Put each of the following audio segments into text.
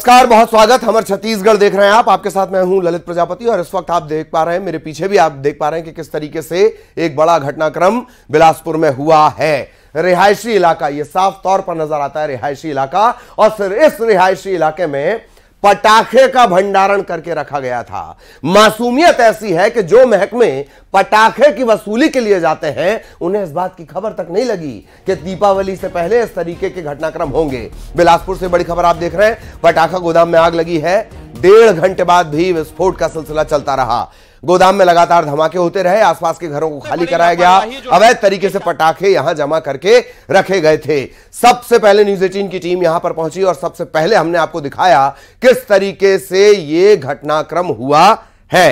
नमस्कार, बहुत स्वागत। हमारे छत्तीसगढ़ देख रहे हैं आप, आपके साथ मैं हूं ललित प्रजापति। और इस वक्त आप देख पा रहे हैं, मेरे पीछे भी आप देख पा रहे हैं कि किस तरीके से एक बड़ा घटनाक्रम बिलासपुर में हुआ है। रिहायशी इलाका, ये साफ तौर पर नजर आता है रिहायशी इलाका, और फिर इस रिहायशी इलाके में पटाखे का भंडारण करके रखा गया था। मासूमियत ऐसी है कि जो महकमे पटाखे की वसूली के लिए जाते हैं, उन्हें इस बात की खबर तक नहीं लगी कि दीपावली से पहले इस तरीके के घटनाक्रम होंगे। बिलासपुर से बड़ी खबर आप देख रहे हैं, पटाखा गोदाम में आग लगी है। 1.5 घंटे बाद भी विस्फोट का सिलसिला चलता रहा। गोदाम में लगातार धमाके होते रहे, आसपास के घरों को खाली कराया गया। अवैध तरीके से पटाखे यहां जमा करके रखे गए थे। सबसे पहले न्यूज़ 18 की टीम यहां पर पहुंची और सबसे पहले हमने आपको दिखाया किस तरीके से यह घटनाक्रम हुआ है।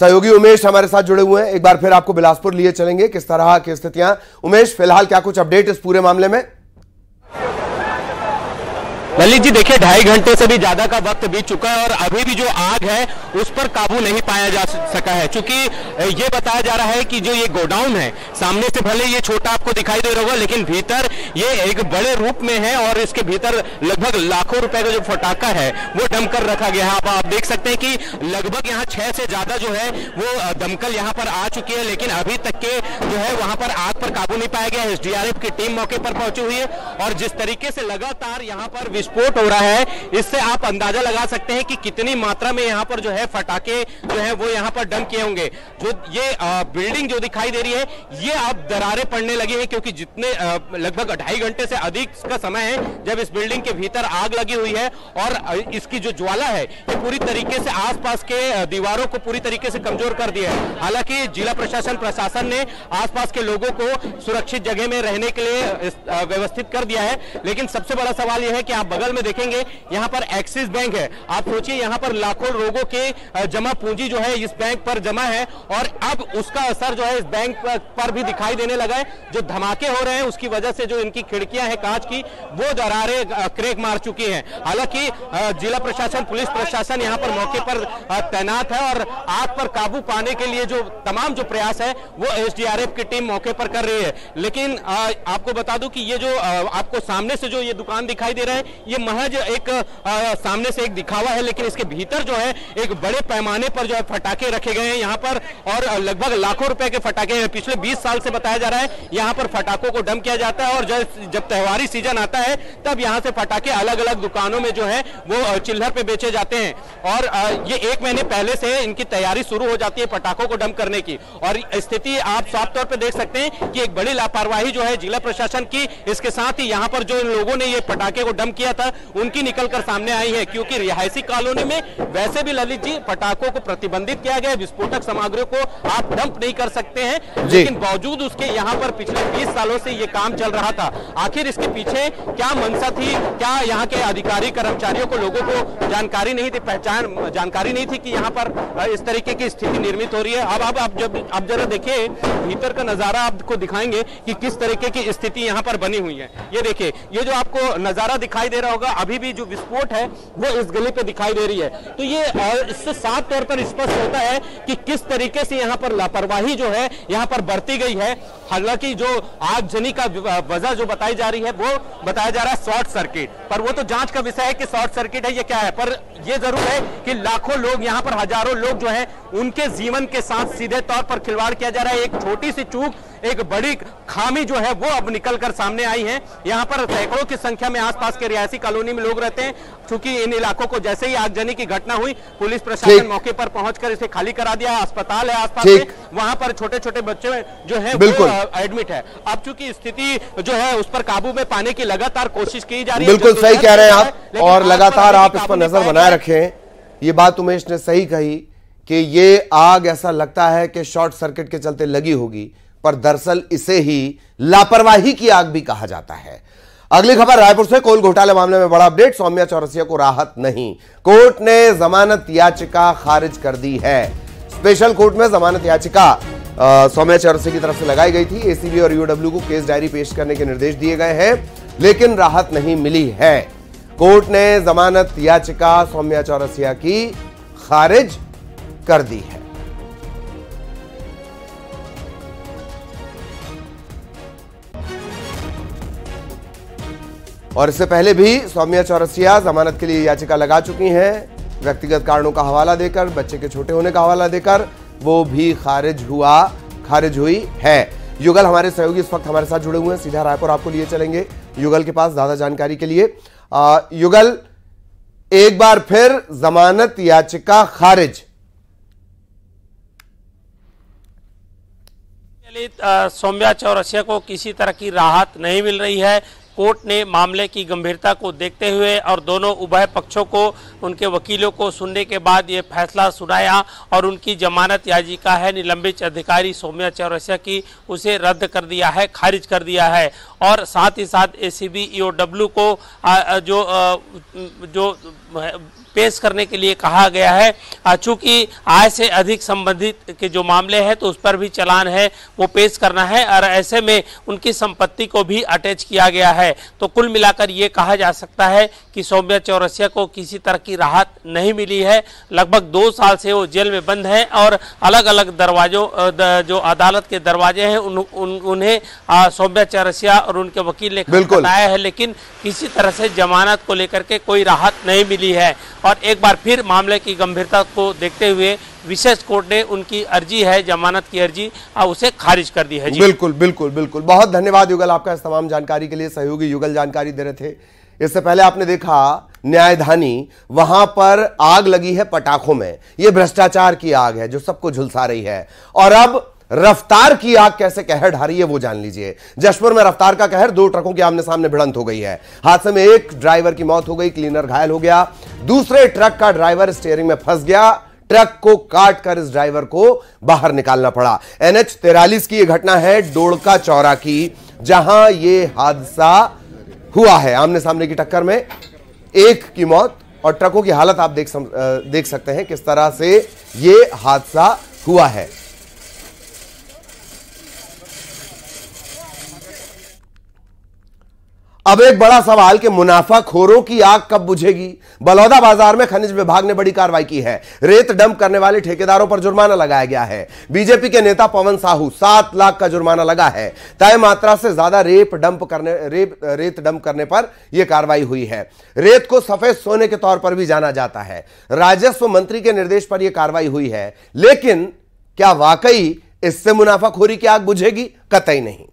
सहयोगी उमेश हमारे साथ जुड़े हुए हैं, एक बार फिर आपको बिलासपुर लिए चलेंगे। किस तरह की स्थितियां, उमेश फिलहाल क्या कुछ अपडेट इस पूरे मामले में? ललित जी देखिए, 2.5 घंटे से भी ज्यादा का वक्त बीत चुका है और अभी भी जो आग है उस पर काबू नहीं पाया जा सका है। चूंकि ये बताया जा रहा है कि जो ये गोडाउन है, सामने से भले ये छोटा आपको दिखाई दे रहा होगा, लेकिन भीतर ये एक बड़े रूप में है और इसके भीतर लगभग लाखों रुपए का जो पटाखा है वो दमकर रखा गया है। आप देख सकते हैं कि लगभग यहाँ 6 से ज्यादा जो है वो दमकल यहाँ पर आ चुकी है, लेकिन अभी तक के जो है वहाँ पर आग पर काबू नहीं पाया गया। SDRF की टीम मौके पर पहुंची हुई है और जिस तरीके से लगातार यहाँ पर विस्फोट हो रहा है, इससे आप अंदाजा लगा सकते हैं कि कितनी मात्रा में यहाँ पर जो है फटाके जो है वो यहाँ पर डंप किए होंगे। जो ये बिल्डिंग जो दिखाई दे रही है, ये अब दरारें पड़ने लगी हैं, क्योंकि जितने लगभग 2.5 घंटे से अधिक का समय है जब इस बिल्डिंग के भीतर आग लगी हुई है और इसकी जो ज्वाला है ये पूरी तरीके से आसपास के दीवारों को पूरी तरीके से कमजोर कर दिया है। हालांकि जिला प्रशासन ने आसपास के लोगों को सुरक्षित जगह में रहने के लिए व्यवस्थित कर दिया है, लेकिन सबसे बड़ा सवाल यह है कि आप बगल में देखेंगे यहाँ पर एक्सिस बैंक है। आप सोचिए यहाँ पर लाखों लोगों के जमा पूंजी जो है इस बैंक पर जमा है और अब उसका असर जो है इस बैंक पर भी दिखाई देने लगा है। जो धमाके हो रहे हैं उसकी वजह से जो इनकी खिड़कियां हैं कांच की, वो दरारें क्रेक मार चुकी हैं। हालांकि जिला प्रशासन, पुलिस प्रशासन यहाँ पर मौके पर तैनात है और आग पर काबू पाने के लिए जो तमाम जो प्रयास है वो SDRF की टीम मौके पर कर रही है। लेकिन आपको बता दूं कि ये जो आपको सामने से जो ये दुकान दिखाई दे रहे हैं, ये महज एक सामने से एक दिखावा है, लेकिन इसके भीतर जो है एक बड़े पैमाने पर जो है फटाके रखे गए हैं यहाँ पर और लगभग लाखों रुपए के फटाके हैं। पिछले 20 साल से बताया जा रहा है यहाँ पर फटाकों को डंप किया जाता है और जब त्योहारी सीजन आता है तब यहाँ से फटाके अलग अलग दुकानों में जो है वो चिल्हर पे बेचे जाते हैं और ये 1 महीने पहले से इनकी तैयारी शुरू हो जाती है पटाखों को डंप करने की। और स्थिति आप साफ तौर पर देख सकते हैं कि एक बड़ी लापरवाही जो है जिला प्रशासन की, इसके साथ ही यहाँ पर जो इन लोगों ने ये पटाखे को डंप किया था उनकी निकलकर सामने आई है, क्योंकि रिहायशी कॉलोनी में वैसे भी ललित जी पटाखों को प्रतिबंधित किया गया है। विस्फोटक सामग्रियों को आप डंप नहीं कर सकते हैं, लेकिन बावजूद उसके यहाँ पर पिछले 20 सालों से ये काम चल रहा था। आखिर इसके पीछे क्या मंशा थी, क्या यहाँ के अधिकारी कर्मचारियों को, लोगों को जानकारी नहीं थी, जानकारी नहीं थी कि यहाँ पर इस तरीके की स्थिति निर्मित हो रही है। अब आप जरा देखिए भीतर का नजारा, आपको दिखाएंगे कि किस तरीके की स्थिति यहाँ पर बनी हुई है। ये देखिए, ये जो आपको नजारा दिखाई दे रहा होगा, अभी भी जो विस्फोट है वो इस गली पे दिखाई दे रही है। तो ये इससे साफ तौर पर स्पष्ट होता है कि किस तरीके से यहाँ पर लापरवाही जो है यहाँ पर बरती गई है। हालांकि जो आगजनी का वजह जो बताई जा रही है, वो बताया जा रहा है शॉर्ट सर्किट, पर वो तो जांच का विषय है कि शॉर्ट सर्किट है ये क्या है। पर ये जरूर है कि लाखों लोग यहाँ पर, हजारों लोग जो है उनके जीवन के साथ सीधे तौर पर खिलवाड़ किया जा रहा है। एक छोटी सी चूक, एक बड़ी खामी जो है वो अब निकलकर सामने आई है। यहाँ पर सैकड़ों की संख्या में आसपास के रिहायशी कॉलोनी में लोग रहते हैं। चूंकि इन इलाकों को जैसे ही आगजनी की घटना हुई, पुलिस प्रशासन मौके पर पहुंचकर इसे खाली करा दिया। अस्पताल है आसपास में, वहां पर छोटे छोटे बच्चे जो है वो एडमिट है। अब चूंकि स्थिति जो है उस पर काबू में पाने की लगातार कोशिश की जा रही है। बिल्कुल सही कह रहे हैं आप, और लगातार आप इस पर नजर बनाए रखें। ये बात उमेश ने सही कही कि ये आग ऐसा लगता है कि शॉर्ट सर्किट के चलते लगी होगी, पर दरअसल इसे ही लापरवाही की आग भी कहा जाता है। अगली खबर रायपुर से, कोल घोटाले मामले में बड़ा अपडेट। सौम्या चौरसिया को राहत नहीं, कोर्ट ने जमानत याचिका खारिज कर दी है। स्पेशल कोर्ट में जमानत याचिका सौम्या चौरसिया की तरफ से लगाई गई थी। एसीबी और यूडब्ल्यू को केस डायरी पेश करने के निर्देश दिए गए हैं, लेकिन राहत नहीं मिली है। कोर्ट ने जमानत याचिका सौम्या चौरसिया की खारिज कर दी है। और इससे पहले भी सौम्या चौरसिया जमानत के लिए याचिका लगा चुकी हैं। व्यक्तिगत कारणों का हवाला देकर, बच्चे के छोटे होने का हवाला देकर वो भी खारिज हुई है। युगल हमारे सहयोगी इस वक्त हमारे साथ जुड़े हुए हैं। सीधा रायपुर आपको लिए चलेंगे युगल के पास ज्यादा जानकारी के लिए। युगल, एक बार फिर जमानत याचिका खारिज। सौम्या चौरसिया को किसी तरह की राहत नहीं मिल रही है। कोर्ट ने मामले की गंभीरता को देखते हुए और दोनों उभय पक्षों को, उनके वकीलों को सुनने के बाद ये फैसला सुनाया और उनकी जमानत याचिका है निलंबित अधिकारी सौम्या चौरसिया की, उसे रद्द कर दिया है, खारिज कर दिया है। और साथ ही साथ ACB EOW को जो पेश करने के लिए कहा गया है, चूँकि आय से अधिक संबंधित के जो मामले हैं तो उस पर भी चालान है वो पेश करना है और ऐसे में उनकी संपत्ति को भी अटैच किया गया है। तो कुल मिलाकर ये कहा जा सकता है कि सौम्या चौरसिया को किसी तरह की राहत नहीं मिली है। लगभग 2 साल से वो जेल में बंद हैं और अलग अलग दरवाजों, जो अदालत के दरवाजे हैं, उन्हें सौम्या चौरसिया और उनके वकील ने बताया है, लेकिन किसी तरह से जमानत को लेकर के कोई राहत नहीं मिली है। और एक बार फिर मामले की गंभीरता को देखते हुए विशेष कोर्ट ने उनकी अर्जी है, जमानत की अर्जी, उसे खारिज कर दी है। जी बिल्कुल। बहुत धन्यवाद युगल आपका इस तमाम जानकारी के लिए। सहयोगी युगल जानकारी दे रहे थे। इससे पहले आपने देखा न्यायधानी, वहां पर आग लगी है पटाखों में। यह भ्रष्टाचार की आग है जो सबको झुलसा रही है। और अब रफ्तार की आग कैसे कहर ढा रही है वो जान लीजिए। जशपुर में रफ्तार का कहर, 2 ट्रकों के आमने सामने भिड़ंत हो गई है। हादसे में एक ड्राइवर की मौत हो गई, क्लीनर घायल हो गया। दूसरे ट्रक का ड्राइवर स्टीयरिंग में फंस गया, ट्रक को काटकर इस ड्राइवर को बाहर निकालना पड़ा। NH 43 की यह घटना है, डोड़का चौरा की, जहां यह हादसा हुआ है। आमने सामने की टक्कर में एक की मौत, और ट्रकों की हालत आप देख सकते हैं किस तरह से ये हादसा हुआ है। अब एक बड़ा सवाल कि मुनाफाखोरों की आग कब बुझेगी। बलौदा बाजार में खनिज विभाग ने बड़ी कार्रवाई की है। रेत डंप करने वाले ठेकेदारों पर जुर्माना लगाया गया है। बीजेपी के नेता पवन साहू, 7 लाख का जुर्माना लगा है। तय मात्रा से ज्यादा रेत डंप करने पर यह कार्रवाई हुई है। रेत को सफेद सोने के तौर पर भी जाना जाता है। राजस्व मंत्री के निर्देश पर यह कार्रवाई हुई है, लेकिन क्या वाकई इससे मुनाफाखोरी की आग बुझेगी? कतई नहीं।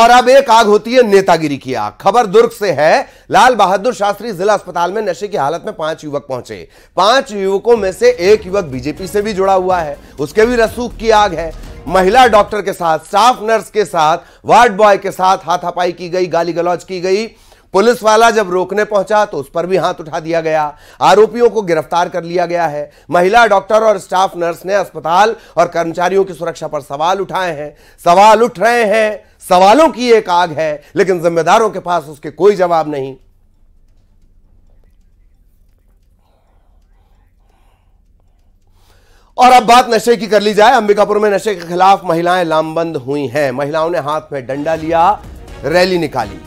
और अब एक आग होती है नेतागिरी की आग। खबर दुर्ग से है। लाल बहादुर शास्त्री जिला अस्पताल में नशे की हालत में 5 युवक पहुंचे। 5 युवकों में से एक युवक बीजेपी से भी जुड़ा हुआ है, उसके भी रसूख की आग है। महिला डॉक्टर के साथ, स्टाफ नर्स के साथ, वार्ड बॉय के साथ हाथापाई की गई, गाली गलौज की गई। पुलिस वाला जब रोकने पहुंचा तो उस पर भी हाथ उठा दिया गया। आरोपियों को गिरफ्तार कर लिया गया है। महिला डॉक्टर और स्टाफ नर्स ने अस्पताल और कर्मचारियों की सुरक्षा पर सवाल उठाए हैं। सवाल उठ रहे हैं, सवालों की एक आग है, लेकिन जिम्मेदारों के पास उसके कोई जवाब नहीं। और अब बात नशे की कर ली जाए। अंबिकापुर में नशे के खिलाफ महिलाएं लामबंद हुई हैं। महिलाओं ने हाथ में डंडा लिया, रैली निकाली।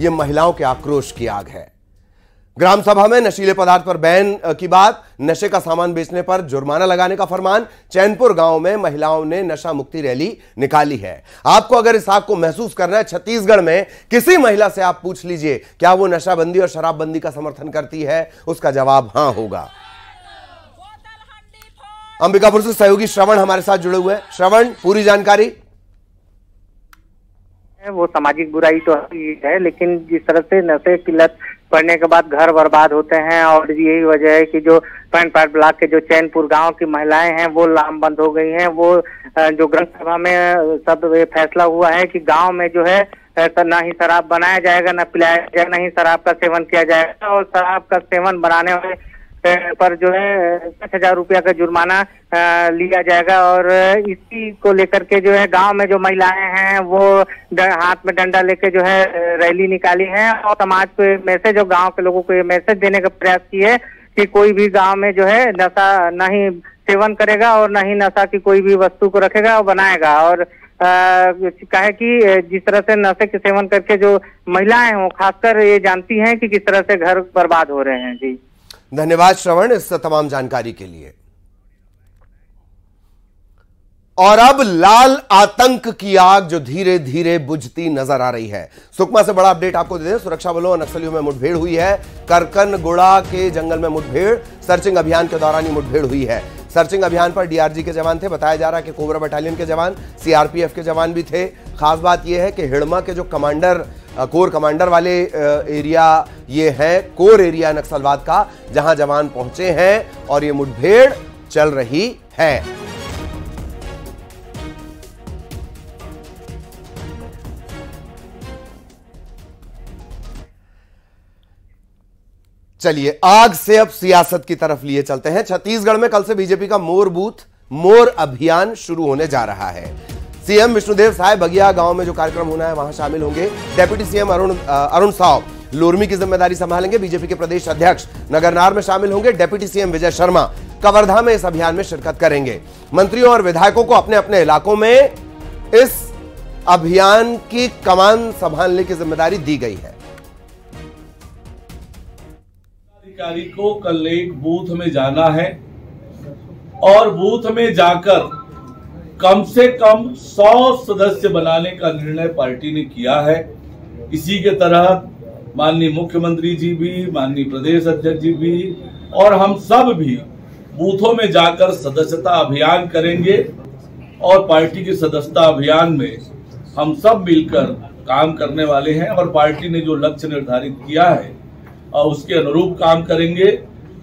यह महिलाओं के आक्रोश की आग है। ग्राम सभा में नशीले पदार्थ पर बैन की बात, नशे का सामान बेचने पर जुर्माना लगाने का फरमान। चैनपुर गांव में महिलाओं ने नशा मुक्ति रैली निकाली है। आपको अगर इस आग को महसूस करना है, छत्तीसगढ़ में किसी महिला से आप पूछ लीजिए क्या वो नशाबंदी और शराबबंदी का समर्थन करती है, उसका जवाब हां होगा। अंबिकापुर से सहयोगी श्रवण हमारे साथ जुड़े हुए। श्रवण, पूरी जानकारी। वो सामाजिक बुराई तो है, लेकिन जिस तरह से नशे की लत पड़ने के बाद घर बर्बाद होते हैं, और यही वजह है कि जो पैनपाट ब्लॉक के जो चैनपुर गांव की महिलाएं हैं वो लामबंद हो गई हैं। वो जो ग्राम सभा में सब फैसला हुआ है कि गांव में जो है ना ही शराब बनाया जाएगा, ना पिलाया जाएगा, ना ही शराब का सेवन किया जाएगा। और शराब का सेवन बनाने वाले पर जो है 10,000 रुपया का जुर्माना लिया जाएगा। और इसी को लेकर के जो है गांव में जो महिलाएं हैं वो हाथ में डंडा लेके जो है रैली निकाली है। और समाज को ये मैसेज, और गांव के लोगों को ये मैसेज देने का प्रयास किया है कि कोई भी गांव में जो है नशा नहीं सेवन करेगा और ना ही नशा की कोई भी वस्तु को रखेगा और बनाएगा। और कहे कि जिस तरह से नशे के सेवन करके जो महिलाएं हों, खासकर ये जानती हैं कि किस तरह से घर बर्बाद हो रहे हैं। जी धन्यवाद श्रवण इस तमाम जानकारी के लिए। और अब लाल आतंक की आग जो धीरे धीरे बुझती नजर आ रही है। सुकमा से बड़ा अपडेट आपको दे दें, सुरक्षा बलों और नक्सलियों में मुठभेड़ हुई है। करकनगुड़ा के जंगल में मुठभेड़, सर्चिंग अभियान के दौरान ही मुठभेड़ हुई है। सर्चिंग अभियान पर डीआरजी के जवान थे, बताया जा रहा है कि कोबरा बटालियन के जवान, सीआरपीएफ के जवान भी थे। खास बात यह है कि हिड़मा के जो कमांडर, कोर कमांडर वाले एरिया ये है, कोर एरिया नक्सलवाद का, जहां जवान पहुंचे हैं और ये मुठभेड़ चल रही है। चलिए आग से अब सियासत की तरफ लिए चलते हैं। छत्तीसगढ़ में कल से बीजेपी का मोर बूथ मोर अभियान शुरू होने जा रहा है। सीएम विष्णुदेव साय बगिया गांव में जो कार्यक्रम होना है वहां शामिल होंगे। डेप्यूटी सीएम अरुण साव लोरमी की जिम्मेदारी संभालेंगे। बीजेपी के प्रदेश अध्यक्ष नगरनार में शामिल होंगे। डेप्यूटी सीएम विजय शर्मा कवर्धा में इस अभियान में शिरकत करेंगे। मंत्रियों और विधायकों को अपने अपने इलाकों में इस अभियान की कमान संभालने की जिम्मेदारी दी गई है। अधिकारी को कल एक बूथ में जाना है और बूथ में जाकर कम से कम 100 सदस्य बनाने का निर्णय पार्टी ने किया है। इसी के तरह माननीय मुख्यमंत्री जी भी, माननीय प्रदेश अध्यक्ष जी भी और हम सब भी बूथों में जाकर सदस्यता अभियान करेंगे और पार्टी के सदस्यता अभियान में हम सब मिलकर काम करने वाले हैं और पार्टी ने जो लक्ष्य निर्धारित किया है और उसके अनुरूप काम करेंगे।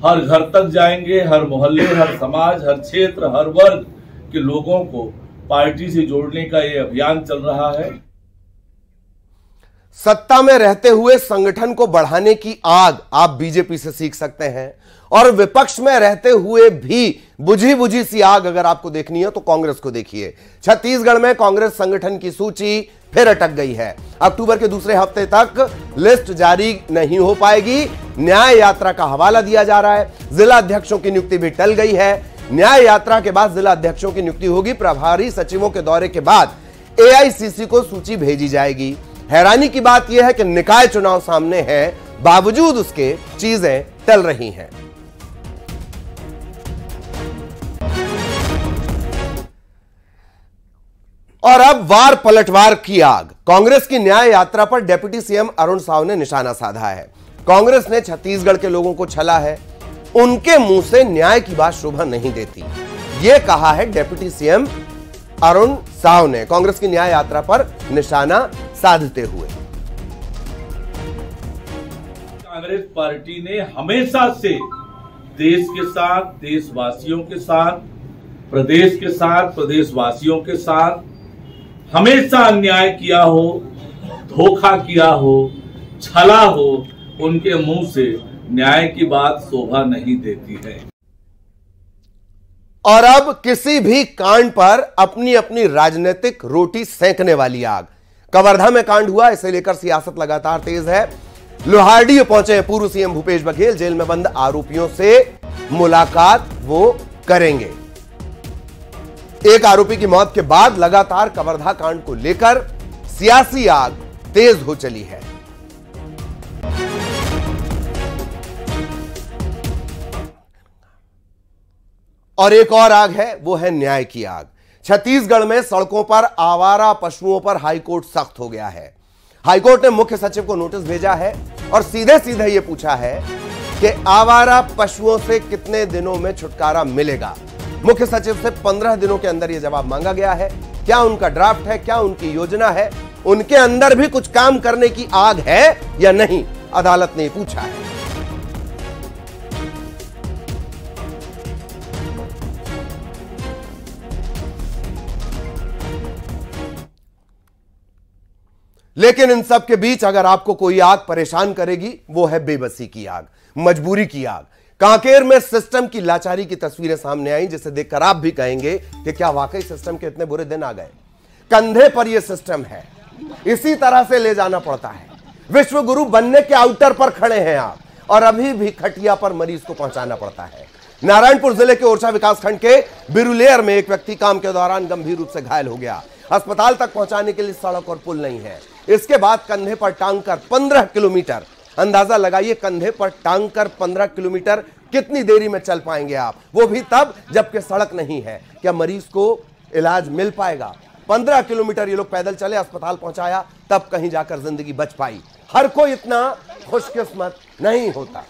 हर घर तक जाएंगे, हर मोहल्ले, हर समाज, हर क्षेत्र, हर वर्ग के लोगों को पार्टी से जोड़ने का ये अभियान चल रहा है। सत्ता में रहते हुए संगठन को बढ़ाने की आग आप बीजेपी से सीख सकते हैं और विपक्ष में रहते हुए भी बुझी बुझी सी आग अगर आपको देखनी है तो कांग्रेस को देखिए। छत्तीसगढ़ में कांग्रेस संगठन की सूची फिर अटक गई है। अक्टूबर के दूसरे हफ्ते तक लिस्ट जारी नहीं हो पाएगी। न्याय यात्रा का हवाला दिया जा रहा है। जिला अध्यक्षों की नियुक्ति भी टल गई है। न्याय यात्रा के बाद जिला अध्यक्षों की नियुक्ति होगी। प्रभारी सचिवों के दौरे के बाद एआईसीसी को सूची भेजी जाएगी। हैरानी की बात यह है कि निकाय चुनाव सामने है, बावजूद उसके चीजें टल रही हैं। और अब वार पलटवार की आग। कांग्रेस की न्याय यात्रा पर डेप्यूटी सीएम अरुण साव ने निशाना साधा है। कांग्रेस ने छत्तीसगढ़ के लोगों को छला है, उनके मुंह से न्याय की बात शोभा नहीं देती, यह कहा है डेप्यूटी सीएम अरुण साव ने कांग्रेस की न्याय यात्रा पर निशाना साधते हुए। कांग्रेस पार्टी ने हमेशा से देश के साथ, देशवासियों के साथ, प्रदेश के साथ, प्रदेशवासियों के साथ हमेशा अन्याय किया हो, धोखा किया हो, छला हो, उनके मुंह से न्याय की बात शोभा नहीं देती है। और अब किसी भी कांड पर अपनी अपनी राजनीतिक रोटी सेंकने वाली आग। कवर्धा में कांड हुआ, इसे लेकर सियासत लगातार तेज है। लोहारडीह पहुंचे पूर्व सीएम भूपेश बघेल, जेल में बंद आरोपियों से मुलाकात वो करेंगे। एक आरोपी की मौत के बाद लगातार कवर्धा कांड को लेकर सियासी आग तेज हो चली है। और एक और आग है, वो है न्याय की आग। छत्तीसगढ़ में सड़कों पर आवारा पशुओं पर हाईकोर्ट सख्त हो गया है। हाईकोर्ट ने मुख्य सचिव को नोटिस भेजा है और सीधे सीधे ये पूछा है कि आवारा पशुओं से कितने दिनों में छुटकारा मिलेगा। मुख्य सचिव से 15 दिनों के अंदर यह जवाब मांगा गया है। क्या उनका ड्राफ्ट है, क्या उनकी योजना है, उनके अंदर भी कुछ काम करने की आग है या नहीं, अदालत ने पूछा है। लेकिन इन सब के बीच अगर आपको कोई आग परेशान करेगी वो है बेबसी की आग, मजबूरी की आग। कांकेर में सिस्टम की लाचारी की तस्वीरें सामने आई, जिसे देखकर आप भी कहेंगे कि क्या वाकई सिस्टम के इतने बुरे दिन आ गए। कंधे पर यह सिस्टम है, इसी तरह से ले जाना पड़ता है। विश्व गुरु बनने के आउटर पर खड़े हैं आप और अभी भी खटिया पर मरीज को पहुंचाना पड़ता है। नारायणपुर जिले के ओरछा विकासखंड के बिरुलेयर में एक व्यक्ति काम के दौरान गंभीर रूप से घायल हो गया। अस्पताल तक पहुंचाने के लिए सड़क और पुल नहीं है। इसके बाद कंधे पर टांग कर 15 किलोमीटर, अंदाजा लगाइए कंधे पर टांग कर 15 किलोमीटर कितनी देरी में चल पाएंगे आप, वो भी तब जबकि सड़क नहीं है। क्या मरीज को इलाज मिल पाएगा। 15 किलोमीटर ये लोग पैदल चले, अस्पताल पहुंचाया, तब कहीं जाकर जिंदगी बच पाई। हर कोई इतना खुशकिस्मत नहीं होता।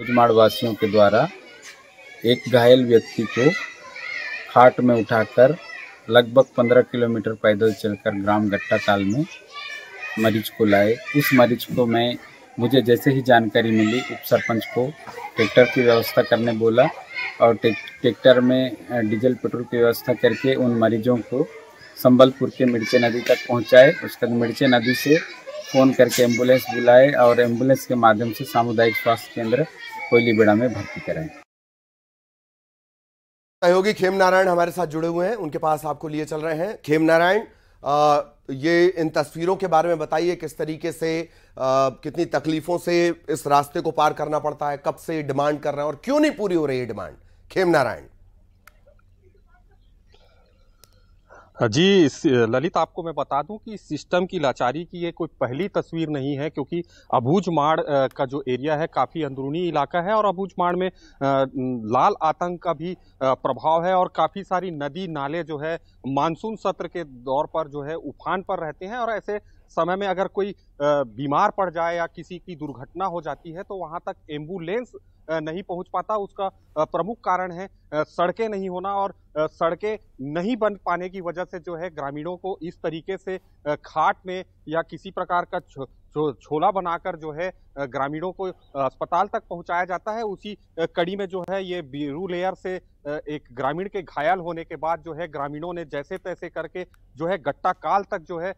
बुजमाड़वासियों के द्वारा एक घायल व्यक्ति को खाट में उठाकर लगभग 15 किलोमीटर पैदल चलकर ग्राम गट्टा ताल में मरीज को लाए। उस मरीज को मुझे जैसे ही जानकारी मिली, उप सरपंच को ट्रैक्टर की व्यवस्था करने बोला और ट्रैक्टर में डीजल पेट्रोल की व्यवस्था करके उन मरीजों को संबलपुर के मिर्चे नदी तक पहुंचाए। उसके बाद मिर्चे नदी से फ़ोन करके एम्बुलेंस बुलाए और एम्बुलेंस के माध्यम से सामुदायिक स्वास्थ्य केंद्र कोयलीबेड़ा में भर्ती कराएँ। सहयोगी खेम नारायण हमारे साथ जुड़े हुए हैं, उनके पास आपको लिए चल रहे हैं। खेम नारायण, ये इन तस्वीरों के बारे में बताइए, किस तरीके से कितनी तकलीफों से इस रास्ते को पार करना पड़ता है, कब से ये डिमांड कर रहे हैं और क्यों नहीं पूरी हो रही है डिमांड? खेम नारायण जी, ललित आपको मैं बता दूं कि सिस्टम की लाचारी की ये कोई पहली तस्वीर नहीं है, क्योंकि अबूझमाड़ का जो एरिया है काफी अंदरूनी इलाका है और अबूझमाड़ में लाल आतंक का भी प्रभाव है और काफी सारी नदी नाले जो है मानसून सत्र के दौर पर जो है उफान पर रहते हैं और ऐसे समय में अगर कोई बीमार पड़ जाए या किसी की दुर्घटना हो जाती है तो वहां तक एम्बुलेंस नहीं पहुंच पाता। उसका प्रमुख कारण है सड़कें नहीं होना और सड़कें नहीं बन पाने की वजह से जो है ग्रामीणों को इस तरीके से खाट में या किसी प्रकार का छोला बनाकर जो है ग्रामीणों को अस्पताल तक पहुंचाया जाता है। उसी कड़ी में जो है ये बीरू लेयर से एक ग्रामीण के घायल होने के बाद जो है ग्रामीणों ने जैसे तैसे करके जो है गट्टा काल तक जो है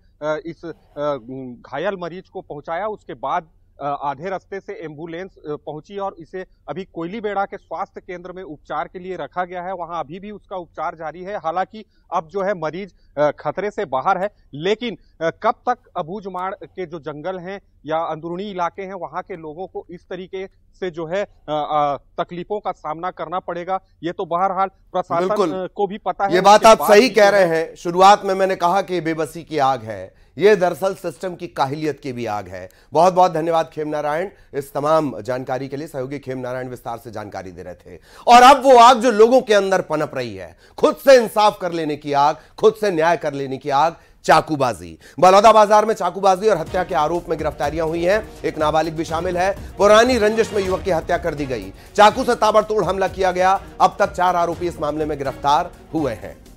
इस घायल मरीज को पहुंचाया। उसके बाद आधे रास्ते से एम्बुलेंस पहुंची और इसे अभी कोयलीबेड़ा के स्वास्थ्य केंद्र में उपचार के लिए रखा गया है। वहां अभी भी उसका उपचार जारी है। हालांकि अब जो है मरीज खतरे से बाहर है, लेकिन कब तक अबूझमाड़ के जो जंगल हैं या अंदरूनी इलाके हैं वहां के लोगों को इस तरीके से जो है तकलीफों का सामना करना पड़ेगा, ये तो बहरहाल प्रशासन को भी पता है। ये बात आप सही कह रहे हैं। शुरुआत में मैंने कहा कि बेबसी की आग है, ये दरअसल सिस्टम की काहिलियत की भी आग है। बहुत बहुत धन्यवाद खेम नारायण इस तमाम जानकारी के लिए। सहयोगी खेम नारायण विस्तार से जानकारी दे रहे थे। और अब वो आग जो लोगों के अंदर पनप रही है, खुद से इंसाफ कर लेने की आग, खुद से न्याय कर लेने की आग, चाकूबाजी। बलौदा बाजार में चाकूबाजी और हत्या के आरोप में गिरफ्तारियां हुई हैं, एक नाबालिग भी शामिल है। पुरानी रंजिश में युवक की हत्या कर दी गई, चाकू से ताबड़तोड़ हमला किया गया। अब तक 4 आरोपी इस मामले में गिरफ्तार हुए हैं।